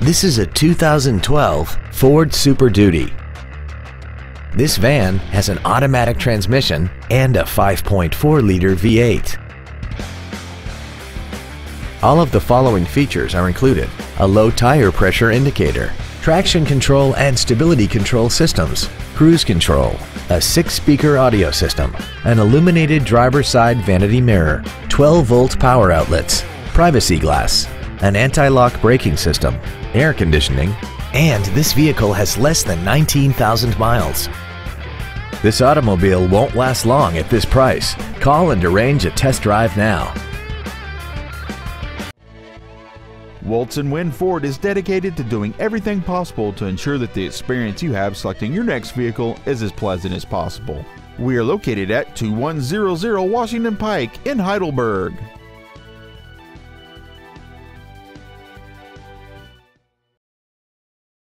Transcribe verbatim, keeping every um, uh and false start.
This is a two thousand twelve Ford Super Duty. This van has an automatic transmission and a five point four liter V eight. All of the following features are included: a low tire pressure indicator, traction control and stability control systems, cruise control, a six-speaker audio system, an illuminated driver's side vanity mirror, twelve volt power outlets, privacy glass, an anti-lock braking system, air conditioning, and this vehicle has less than nineteen thousand miles. This automobile won't last long at this price. Call and arrange a test drive now. Walton Wynn Ford is dedicated to doing everything possible to ensure that the experience you have selecting your next vehicle is as pleasant as possible. We are located at two one zero zero Washington Pike in Heidelberg.